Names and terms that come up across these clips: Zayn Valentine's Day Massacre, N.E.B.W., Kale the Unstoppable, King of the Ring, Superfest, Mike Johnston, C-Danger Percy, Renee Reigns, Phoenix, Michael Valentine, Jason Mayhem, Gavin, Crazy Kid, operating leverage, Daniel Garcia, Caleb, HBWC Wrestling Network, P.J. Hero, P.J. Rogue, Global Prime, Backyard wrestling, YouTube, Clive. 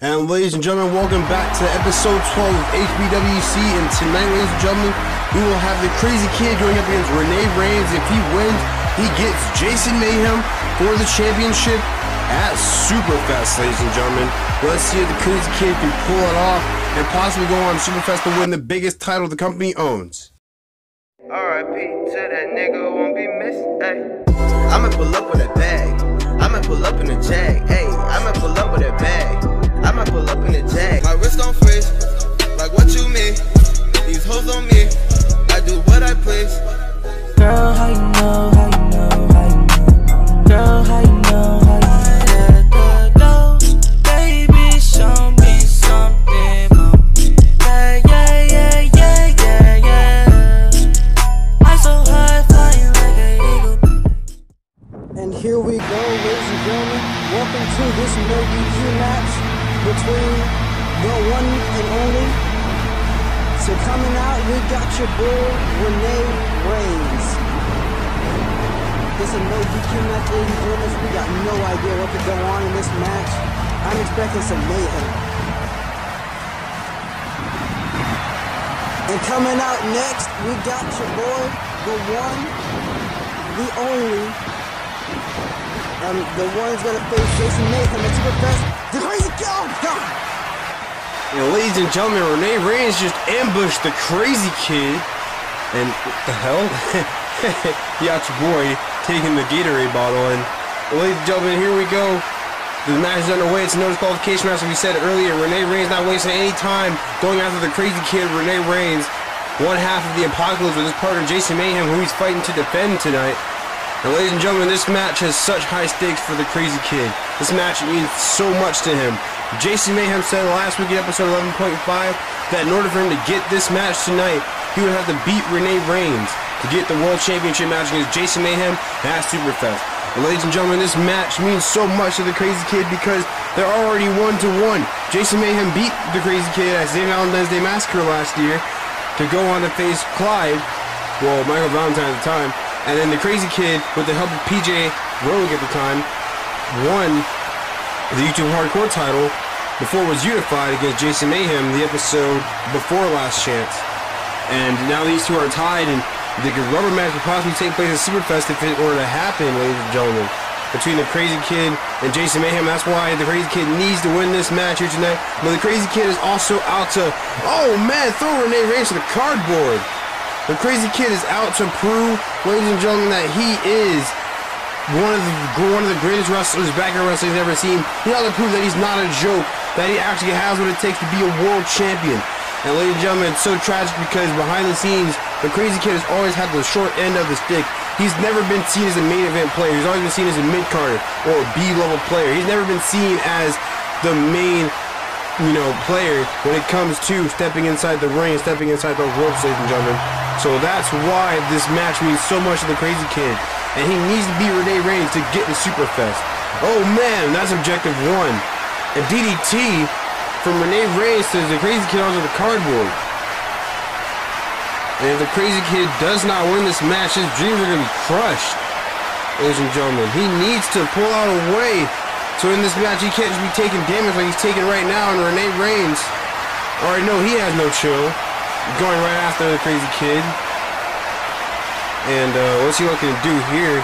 And ladies and gentlemen, welcome back to episode 12 of HBWC, and tonight, ladies and gentlemen, we will have the Crazy Kid going up against Renee Reigns. If he wins, he gets Jason Mayhem for the championship at Superfest, ladies and gentlemen. Let's see if the Crazy Kid can pull it off and possibly go on Superfest to win the biggest title the company owns. R.I.P. to that nigga, won't be missed, ayy. I'ma pull up with a bag, I'ma pull up in a jag, ayy. I'ma pull up with a bag, I'ma pull up in the jag. My wrist on freeze, like what you mean? These hoes on me, I do what I please. Girl, how you know, how you know, how you know? Girl, how you know, how you know? Go, baby, show me something more. Yeah, yeah, yeah, yeah, yeah, yeah. I'm so high, flying like an eagle. And here we go, ladies and gentlemen. Welcome to this no DQ match between the one and only. So coming out, we got your boy Renee Reigns. This is a no DQ match, ladies and gentlemen. We got no idea what could go on in this match. I'm expecting some mayhem. And coming out next, we got your boy, the one, the only. The one's gonna face Jason Mayhem at Superfest. The Crazy Kid! And ladies and gentlemen, Renee Reigns just ambushed the Crazy Kid. And what the hell? Yeah, it's your boy taking the Gatorade bottle. And ladies and gentlemen, here we go. The match is underway. It's a no disqualification match, like we said earlier. Renee Reigns not wasting any time going after the Crazy Kid. Renee Reigns, one half of the Apocalypse, with his partner Jason Mayhem, who he's fighting to defend tonight. And ladies and gentlemen, this match has such high stakes for the Crazy Kid. This match means so much to him. Jason Mayhem said last week in episode 11.5 that in order for him to get this match tonight, he would have to beat Renee Reigns to get the World Championship match against Jason Mayhem at Superfest. And ladies and gentlemen, this match means so much to the Crazy Kid because they're already 1-1. Jason Mayhem beat the Crazy Kid at Zayn Valentine's Day Massacre last year to go on to face Clive, well, Michael Valentine at the time. And then the Crazy Kid, with the help of P.J. Rogue at the time, won the YouTube Hardcore title before it was unified against Jason Mayhem the episode before last chance. And now these two are tied, and the rubber match could possibly take place at Superfest if it were to happen, ladies and gentlemen, between the Crazy Kid and Jason Mayhem. That's why the Crazy Kid needs to win this match here tonight. But the Crazy Kid is also out to, oh man, throw Renee Reigns to the cardboard. The Crazy Kid is out to prove, ladies and gentlemen, that he is one of the greatest wrestlers backyard wrestling he's ever seen. He's out to prove that he's not a joke, that he actually has what it takes to be a world champion. And ladies and gentlemen, it's so tragic because behind the scenes, the Crazy Kid has always had the short end of the stick. He's never been seen as a main event player. He's always been seen as a mid-carder or a B-level player. He's never been seen as the main, you know, player when it comes to stepping inside the ring, stepping inside the ropes, ladies and gentlemen. So that's why this match means so much to the Crazy Kid. And he needs to beat Renee Reigns to get the Superfest. Oh man, that's objective one. A DDT from Renee Reigns to the Crazy Kid onto the cardboard. And if the Crazy Kid does not win this match, his dreams are going to be crushed, ladies and gentlemen. He needs to pull out a way. So in this match, he can't just be taking damage like he's taking right now. And Renee Reigns, alright, no, he has no chill, going right after the Crazy Kid. And let's see what he can do here.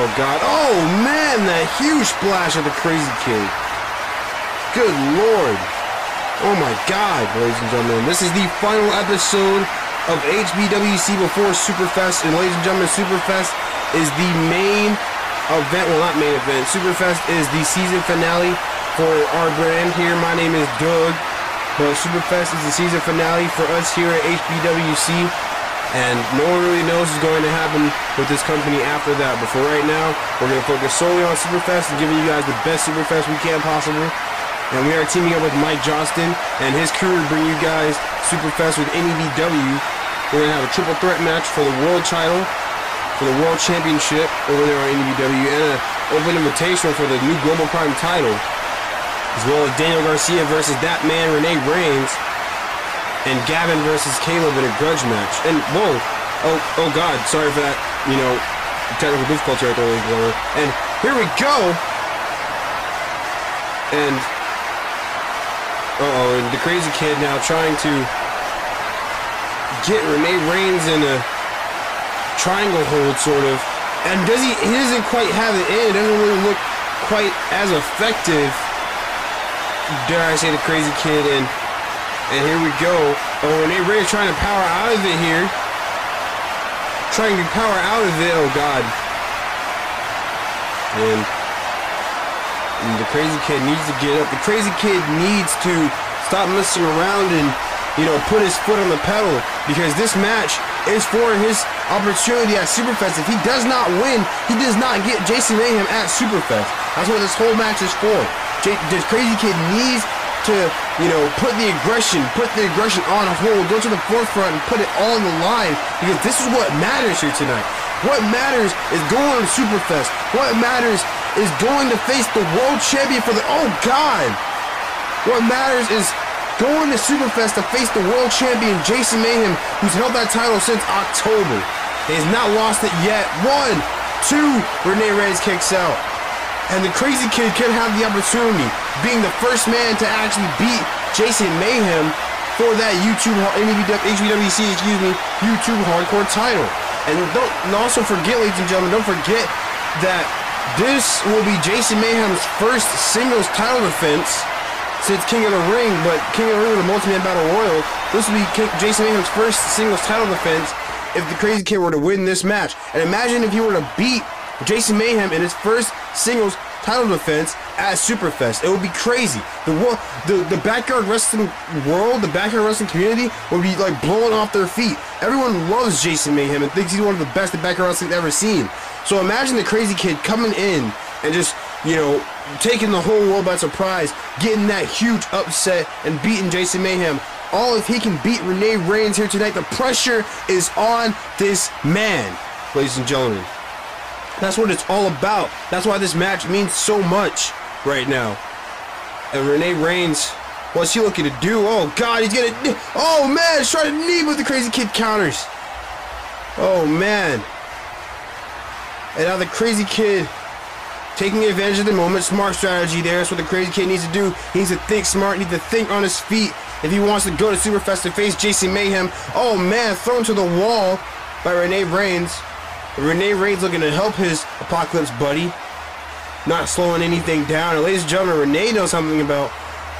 Oh god, oh man, that huge splash of the Crazy Kid. Good lord. Oh my god, ladies and gentlemen, this is the final episode of HBWC before Superfest. And ladies and gentlemen, Superfest is the main event, well, not main event, Superfest is the season finale for our brand here. My name is Doug. But Superfest is the season finale for us here at HBWC, and no one really knows what's going to happen with this company after that. But for right now, we're going to focus solely on Superfest and giving you guys the best Superfest we can possibly. And we are teaming up with Mike Johnston and his crew to bring you guys Superfest with N.E.B.W. We're going to have a triple threat match for the world title, for the world championship over there on N.E.B.W., and an open invitational for the new Global Prime title, as well as Daniel Garcia versus that man Renee Reigns, and Gavin versus Caleb in a grudge match. And whoa, oh god, sorry for that, you know, technical difficulty right there. And here we go. And uh-oh, and the Crazy Kid now trying to get Renee Reigns in a triangle hold, sort of. And does he doesn't quite have it in. It doesn't really look quite as effective. Dare I say, the Crazy Kid. And here we go. Oh, Renee Reigns trying to power out of it here. Trying to power out of it. Oh, God. And the Crazy Kid needs to get up. The Crazy Kid needs to stop messing around and, you know, put his foot on the pedal, because this match is for his opportunity at Superfest. If he does not win, he does not get Jason Mayhem at Superfest. That's what this whole match is for. The Crazy Kid needs to, you know, put the aggression on hold, go to the forefront and put it all on the line, because this is what matters here tonight. What matters is going to Superfest. What matters is going to face the world champion for the... Oh, God! What matters is going to Superfest to face the world champion, Jason Mayhem, who's held that title since October. He has not lost it yet. 1, 2, Renee Reigns kicks out. And the Crazy Kid could have the opportunity, being the first man to actually beat Jason Mayhem for that HBWC Hardcore title. And also forget, ladies and gentlemen, don't forget that this will be Jason Mayhem's first singles title defense since King of the Ring, but King of the Ring with a multi-man battle royal. This will be Jason Mayhem's first singles title defense if the Crazy Kid were to win this match. And imagine if he were to beat Jason Mayhem in his first singles title defense at Superfest. It would be crazy. The backyard wrestling world, the backyard wrestling community would be like blowing off their feet. Everyone loves Jason Mayhem and thinks he's one of the best at backyard wrestling they've ever seen. So imagine the Crazy Kid coming in and just, you know, taking the whole world by surprise, getting that huge upset and beating Jason Mayhem. All if he can beat Renee Reigns here tonight. The pressure is on this man, ladies and gentlemen. That's what it's all about. That's why this match means so much right now. And Renee Reigns, what's he looking to do? Oh, God, he's going to... Oh, man, he's trying to knee, but the Crazy Kid counters. Oh, man. And now the Crazy Kid... taking advantage of the moment. Smart strategy there. That's what the Crazy Kid needs to do. He needs to think smart. He needs to think on his feet if he wants to go to Superfest to face Jason Mayhem. Oh, man. Thrown to the wall by Renee Reigns. Renee Reigns looking to help his Apocalypse buddy. Not slowing anything down. And ladies and gentlemen, Renee knows something about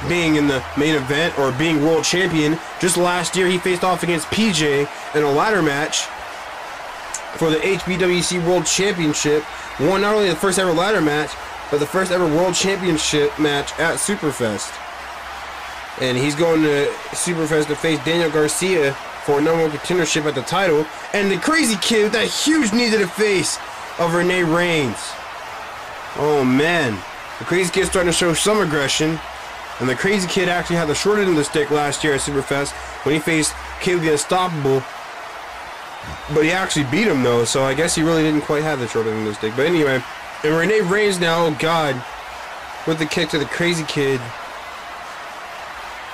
being in the main event or being world champion. Just last year, he faced off against P.J. in a ladder match for the HBWC World Championship. Won not only the first ever ladder match, but the first ever world championship match at Superfest. And he's going to Superfest to face Daniel Garcia for a #1 contendership at the title. And the Crazy Kid with that huge knee to the face of Renee Reigns. Oh, man. The Crazy Kid's starting to show some aggression. And the Crazy Kid actually had the short end of the stick last year at Superfest when he faced Kale the Unstoppable. But he actually beat him, though, so I guess he really didn't quite have the short end of the stick. But anyway, and Renee Reigns now, oh, God, with the kick to the Crazy Kid.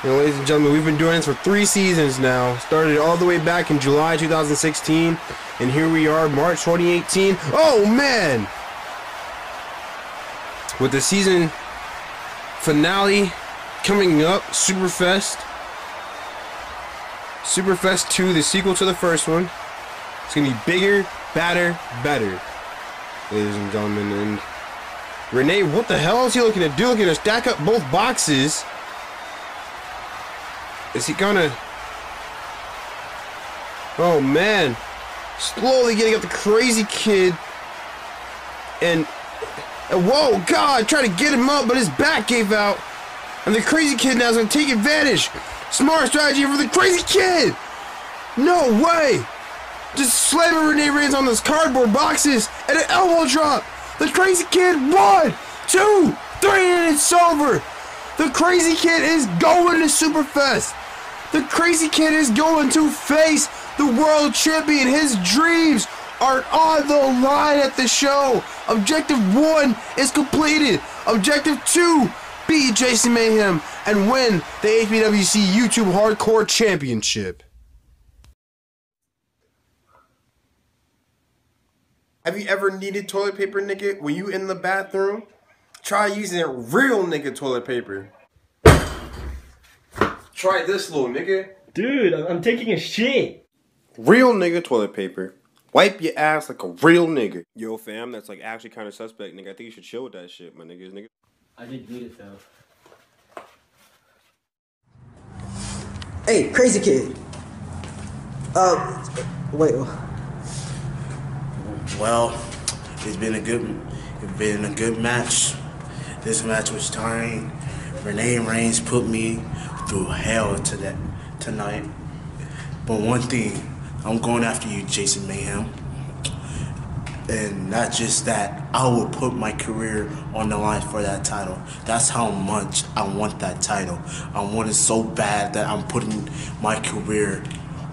You know, ladies and gentlemen, we've been doing this for 3 seasons now. Started all the way back in July 2016, and here we are, March 2018. Oh, man! With the season finale coming up, Superfest. Superfest 2, the sequel to the first one. It's going to be bigger, badder, better, ladies and gentlemen. And Renee, what the hell is he looking to do? Looking to stack up both boxes. Is he going to... Oh, man. Slowly getting up the Crazy Kid. And whoa, God, trying to get him up, but his back gave out. And the Crazy Kid now is going to take advantage. Smart strategy for the Crazy Kid. No way. Just slamming Renee Reigns on those cardboard boxes and an elbow drop. The Crazy Kid, 1, 2, 3, and it's over. The Crazy Kid is going to Superfest. The Crazy Kid is going to face the world champion. His dreams are on the line at the show. Objective 1 is completed. Objective 2, beat Jason Mayhem and win the HBWC YouTube Hardcore Championship. Have you ever needed toilet paper, Nick? Were you in the bathroom Try using real nigga toilet paper. Try this little nigga. Dude, I'm taking a shit. Real nigga toilet paper. Wipe your ass like a real nigga. Yo, fam, that's like actually kind of suspect, nigga. I think you should chill with that shit, my niggas, nigga. I did need it, though. Hey, Crazy Kid. Wait. Well, it's been a good match. This match was tiring. Renee Reigns put me through hell tonight. But one thing, I'm going after you, Jason Mayhem. And not just that, I will put my career on the line for that title. That's how much I want that title. I want it so bad that I'm putting my career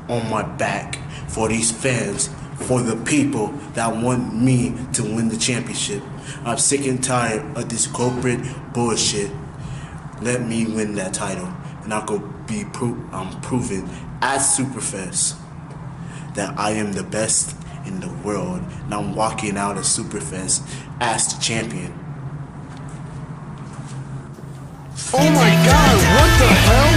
on my back for these fans, for the people that want me to win the championship. I'm sick and tired of this corporate bullshit. Let me win that title, and I'll go be proven at Superfest that I am the best in the world, and I'm walking out of Superfest as the champion. Oh my God, what the hell?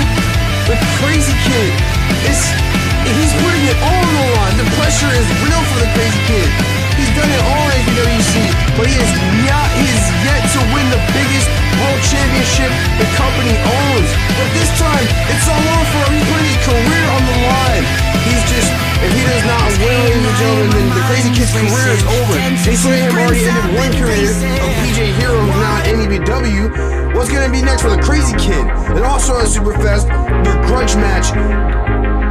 The Crazy Kid, he's putting it all on the line. The pressure is real for the Crazy Kid. He's done it all at HBWC, but he is yet to win the biggest world championship the company owns. But this time, it's all over for him. He's putting his career on the line. He's just, if he does not win, ladies and gentlemen, then the Crazy Kid's career is over. Jason Mayhem already ended one career of P.J. Hero, who's now N.E.B.W. What's going to be next for the Crazy Kid? And also at Superfest, the grudge match.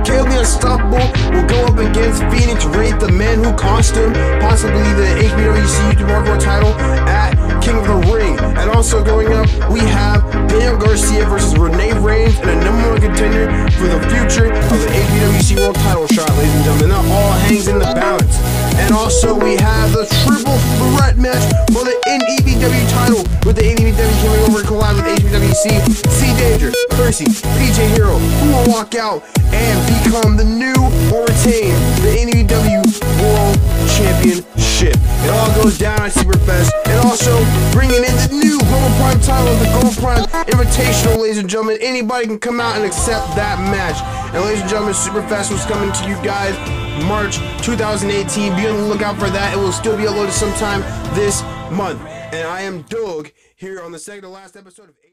Kale the Unstoppable will go up against Phoenix, Raid, the man who cost him possibly the HBWC World title at King of the Ring. And also going up, we have Daniel Garcia versus Renee Reigns and a #1 contender for the future of the HBWC World title shot, ladies and gentlemen. That all hangs in the balance. And also we have the triple threat match for the N.E.B.W. title, with the N.E.B.W. coming over to collide with HBWC, C-Danger, Percy, P.J. Hero, who will walk out and become the new or retain the N.E.B.W. World Championship. It all goes down at Superfest, and also bringing in the new Global Prime title, the Global Prime Invitational, ladies and gentlemen. Anybody can come out and accept that match. And ladies and gentlemen, Superfest was coming to you guys March 2018. Be on the lookout for that. It will still be uploaded sometime this month. And I am Doug, here on the second to last episode of